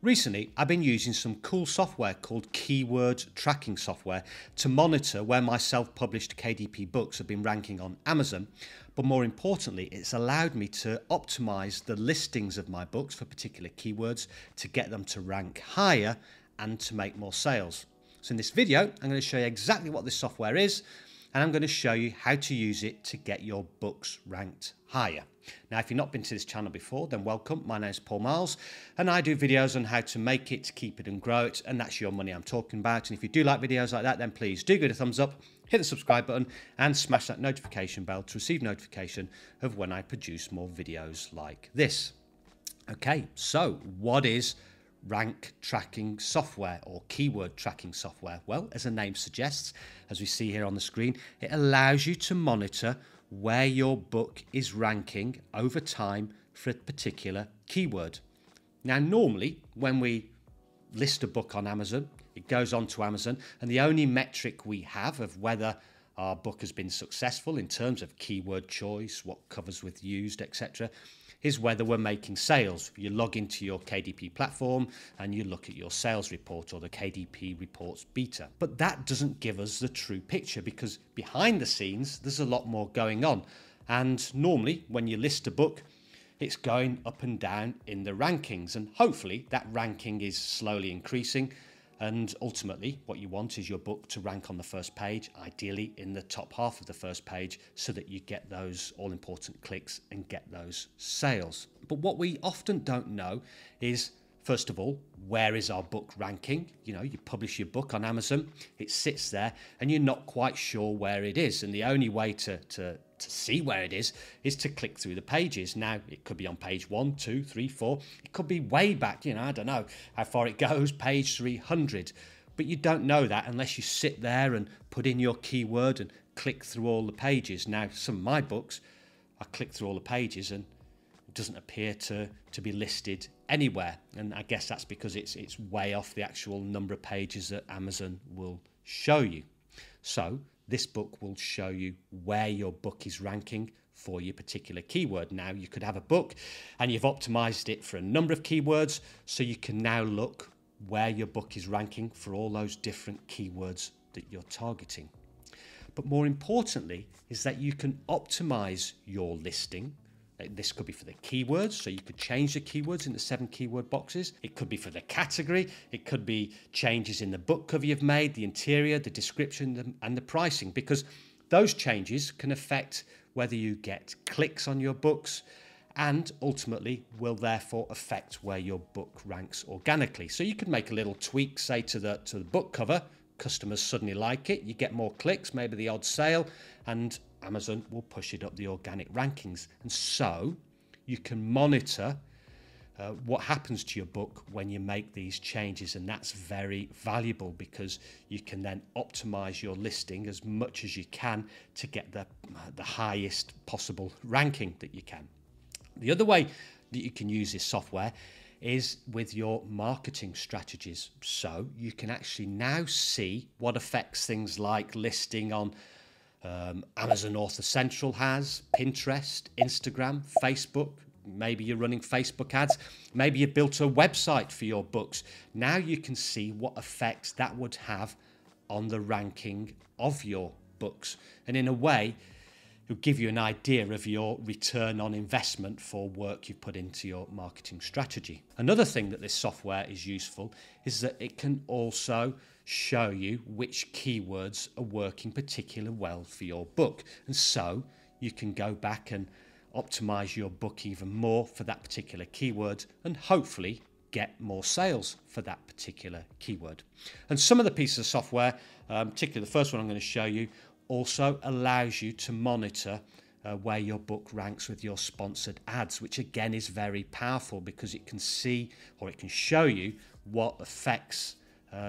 Recently, I've been using some cool software called keywords tracking software to monitor where my self-published KDP books have been ranking on Amazon, but more importantly, it's allowed me to optimize the listings of my books for particular keywords to get them to rank higher and to make more sales. So in this video, I'm going to show you exactly what this software is, and I'm going to show you how to use it to get your books ranked higher. Now, if you've not been to this channel before, then welcome. My name is Paul Miles, and I do videos on how to make it, keep it and grow it, and that's your money I'm talking about. And if you do like videos like that, then please do give it a thumbs up, hit the subscribe button and smash that notification bell to receive notification of when I produce more videos like this. Okay, so what is rank tracking software or keyword tracking software? Well, as the name suggests, as we see here on the screen, it allows you to monitor where your book is ranking over time for a particular keyword. Now, normally when we list a book on Amazon, it goes onto Amazon, and the only metric we have of whether our book has been successful in terms of keyword choice, what covers were used, etc., is whether we're making sales. You log into your KDP platform and you look at your sales report or the KDP reports beta. But that doesn't give us the true picture, because behind the scenes, there's a lot more going on. And normally when you list a book, it's going up and down in the rankings. And hopefully that ranking is slowly increasing. And ultimately what you want is your book to rank on the first page, ideally in the top half of the first page, so that you get those all important clicks and get those sales. But what we often don't know is, first of all, where is our book ranking? You know, you publish your book on Amazon, it sits there and you're not quite sure where it is. And the only way to see where it is to click through the pages. Now, it could be on page 1, 2, 3, 4. It could be way back, you know, I don't know how far it goes, page 300. But you don't know that unless you sit there and put in your keyword and click through all the pages. Now, some of my books, I click through all the pages and it doesn't appear to be listed anywhere. And I guess that's because it's way off the actual number of pages that Amazon will show you. So this book will show you where your book is ranking for your particular keyword. Now, you could have a book and you've optimized it for a number of keywords, so you can now look where your book is ranking for all those different keywords that you're targeting. But more importantly is that you can optimize your listing. This could be for the keywords, so you could change the keywords in the 7 keyword boxes. It could be for the category. It could be changes in the book cover you've made, the interior, the description, and the pricing, because those changes can affect whether you get clicks on your books and ultimately will therefore affect where your book ranks organically. So you could make a little tweak, say, to the book cover. Customers suddenly like it. You get more clicks, maybe the odd sale, and Amazon will push it up the organic rankings. And so you can monitor what happens to your book when you make these changes. And that's very valuable, because you can then optimize your listing as much as you can to get the highest possible ranking that you can. The other way that you can use this software is with your marketing strategies. So you can actually now see what effects things like listing on Amazon Author Central has, Pinterest, Instagram, Facebook. Maybe you're running Facebook ads. Maybe you built a website for your books. Now you can see what effects that would have on the ranking of your books. And in a way, it'll give you an idea of your return on investment for work you've put into your marketing strategy. Another thing that this software is useful is that it can also show you which keywords are working particularly well for your book. And so you can go back and optimize your book even more for that particular keyword and hopefully get more sales for that particular keyword. And some of the pieces of software, particularly the first one I'm going to show you, also allows you to monitor where your book ranks with your sponsored ads, which again is very powerful, because it can see, or it can show you, what effects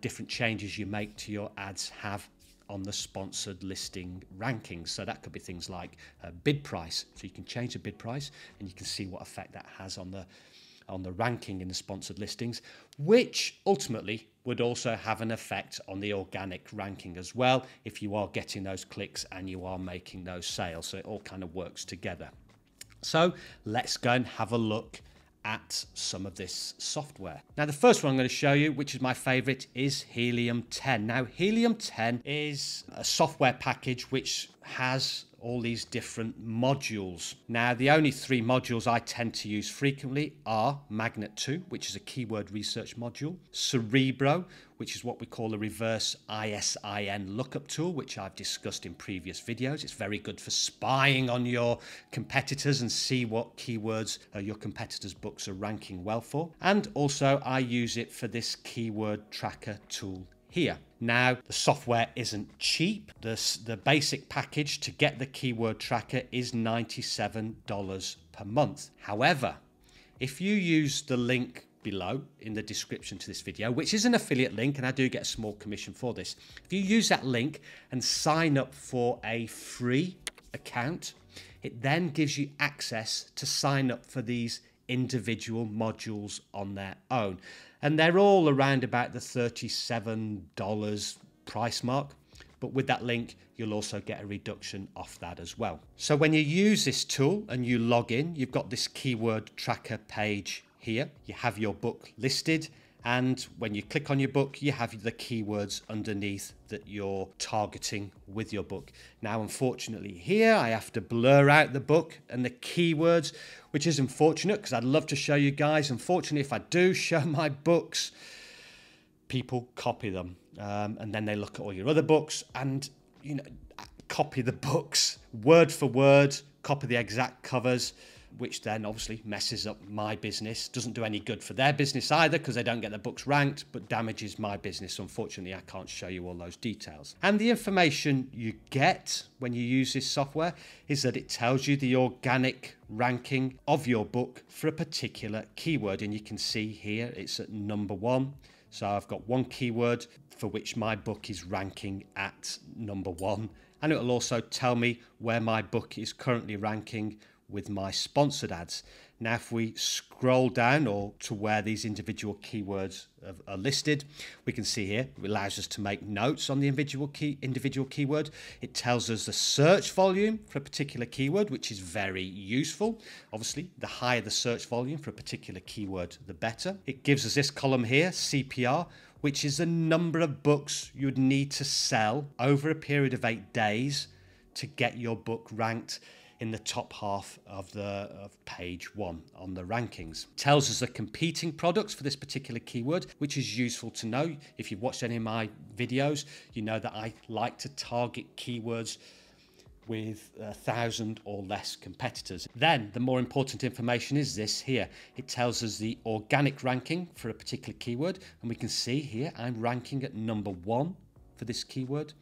different changes you make to your ads have on the sponsored listing rankings. So that could be things like bid price. So you can change the bid price and you can see what effect that has on the ranking in the sponsored listings, which ultimately would also have an effect on the organic ranking as well, if you are getting those clicks and you are making those sales. So it all kind of works together. So let's go and have a look at some of this software. Now, the first one I'm going to show you, which is my favorite, is Helium 10. Now, Helium 10 is a software package which has all these different modules. Now, the only three modules I tend to use frequently are Magnet 2, which is a keyword research module, Cerebro, which is what we call a reverse ISIN lookup tool, which I've discussed in previous videos. It's very good for spying on your competitors and see what keywords your competitors' books are ranking well for. And also I use it for this keyword tracker tool here. Now, the software isn't cheap. The basic package to get the keyword tracker is $97 per month. However, if you use the link below in the description to this video, which is an affiliate link, and I do get a small commission for this, if you use that link and sign up for a free account, it then gives you access to sign up for these individual modules on their own. And they're all around about the $37 price mark. But with that link, you'll also get a reduction off that as well. So when you use this tool and you log in, you've got this keyword tracker page here. You have your book listed. And when you click on your book, you have the keywords underneath that you're targeting with your book. Now, unfortunately here, I have to blur out the book and the keywords, which is unfortunate because I'd love to show you guys. Unfortunately, if I do show my books, people copy them. And then they look at all your other books and, you know, copy the books word for word, copy the exact covers, which then obviously messes up my business, doesn't do any good for their business either because they don't get their books ranked, but damages my business. Unfortunately, I can't show you all those details. And the information you get when you use this software is that it tells you the organic ranking of your book for a particular keyword. And you can see here it's at number 1. So I've got one keyword for which my book is ranking at number 1. And it will also tell me where my book is currently ranking with my sponsored ads. Now, if we scroll down or to where these individual keywords are listed, we can see here, it allows us to make notes on the individual keyword. It tells us the search volume for a particular keyword, which is very useful. Obviously, the higher the search volume for a particular keyword, the better. It gives us this column here, CPR, which is the number of books you'd need to sell over a period of 8 days to get your book ranked in the top half of page 1 on the rankings. Tells us the competing products for this particular keyword, which is useful to know. If you've watched any of my videos, you know that I like to target keywords with 1,000 or less competitors. Then the more important information is this here. It tells us the organic ranking for a particular keyword. And we can see here, I'm ranking at number 1 for this keyword.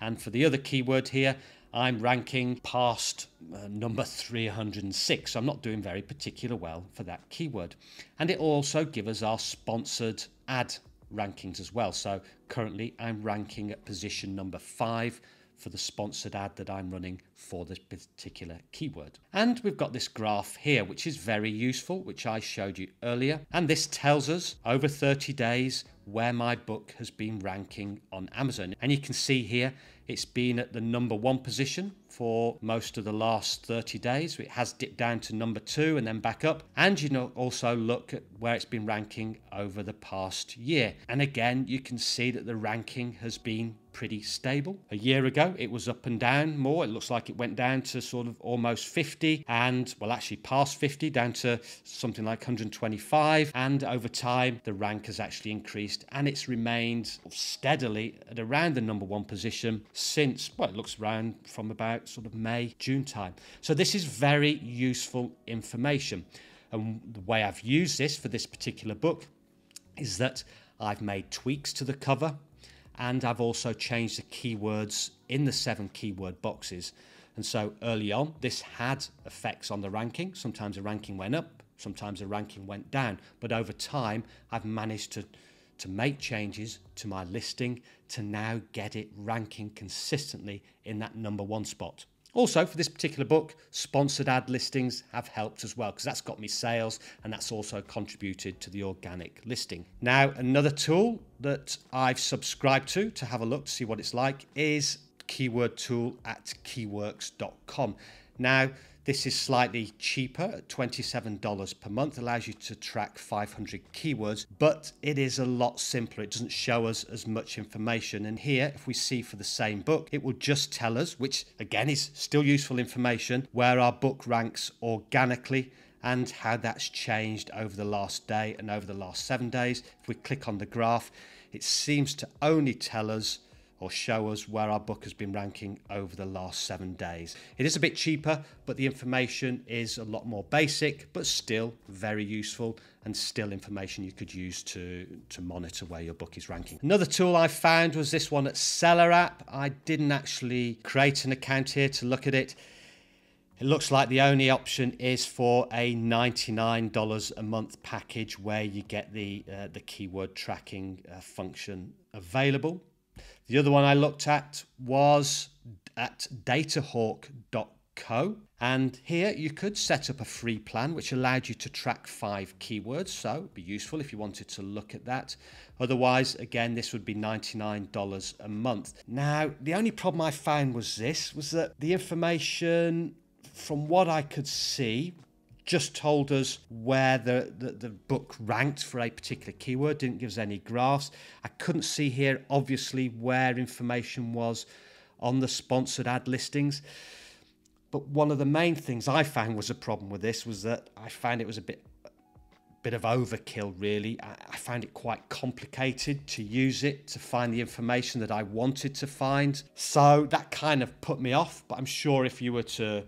And for the other keyword here, I'm ranking past number 306. So I'm not doing very particular well for that keyword. And it also gives us our sponsored ad rankings as well. So currently I'm ranking at position number 5 for the sponsored ad that I'm running for this particular keyword. And we've got this graph here, which is very useful, which I showed you earlier. And this tells us over 30 days where my book has been ranking on Amazon. And you can see here, it's been at the number 1 position for most of the last 30 days. It has dipped down to number 2 and then back up. And you know, also look at where it's been ranking over the past year. And again, you can see that the ranking has been pretty stable. A year ago, it was up and down more. It looks like it went down to sort of almost 50 and, well, actually past 50, down to something like 125. And over time, the rank has actually increased and it's remained steadily at around the number 1 position since, well, it looks around from about sort of May, June time. So this is very useful information. And the way I've used this for this particular book is that I've made tweaks to the cover and I've also changed the keywords in the 7 keyword boxes. And so early on, this had effects on the ranking. Sometimes the ranking went up, sometimes the ranking went down. But over time, I've managed to make changes to my listing to now get it ranking consistently in that number 1 spot. Also, for this particular book, sponsored ad listings have helped as well because that's got me sales and that's also contributed to the organic listing. Now, another tool that I've subscribed to have a look to see what it's like is keyword tool at keyworx.com. Now, This is slightly cheaper at $27 per month, allows you to track 500 keywords, but it is a lot simpler. It doesn't show us as much information. And here, if we see for the same book, it will just tell us, which again is still useful information, where our book ranks organically and how that's changed over the last day and over the last 7 days. If we click on the graph, it seems to only tell us or show us where our book has been ranking over the last 7 days. It is a bit cheaper, but the information is a lot more basic, but still very useful and still information you could use to monitor where your book is ranking. Another tool I found was this one at SellerApp. I didn't actually create an account here to look at it. It looks like the only option is for a $99 a month package where you get the keyword tracking function available. The other one I looked at was at datahawk.co, and here you could set up a free plan which allowed you to track 5 keywords, so it would be useful if you wanted to look at that. Otherwise, again, this would be $99 a month. Now, the only problem I found was this, was that the information from what I could see just told us where the book ranked for a particular keyword, didn't give us any graphs. I couldn't see here, obviously, where information was on the sponsored ad listings. But one of the main things I found was a problem with this was that I found it was a bit of overkill, really. I found it quite complicated to use it to find the information that I wanted to find. So that kind of put me off, but I'm sure if you were to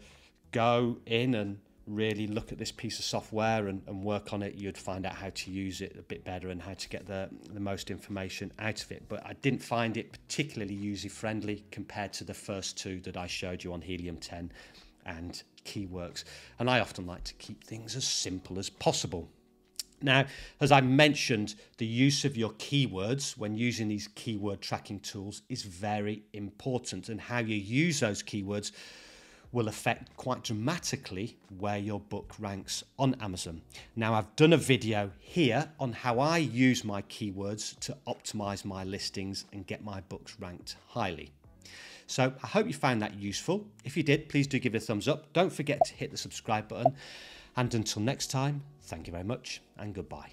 go in and really look at this piece of software and work on it, you'd find out how to use it a bit better and how to get the most information out of it. But I didn't find it particularly user-friendly compared to the first two that I showed you on Helium 10 and KeyWorx. And I often like to keep things as simple as possible. Now, as I mentioned, the use of your keywords when using these keyword tracking tools is very important, and how you use those keywords will affect quite dramatically where your book ranks on Amazon. Now, I've done a video here on how I use my keywords to optimize my listings and get my books ranked highly. So I hope you found that useful. If you did, please do give it a thumbs up. Don't forget to hit the subscribe button. And until next time, thank you very much and goodbye.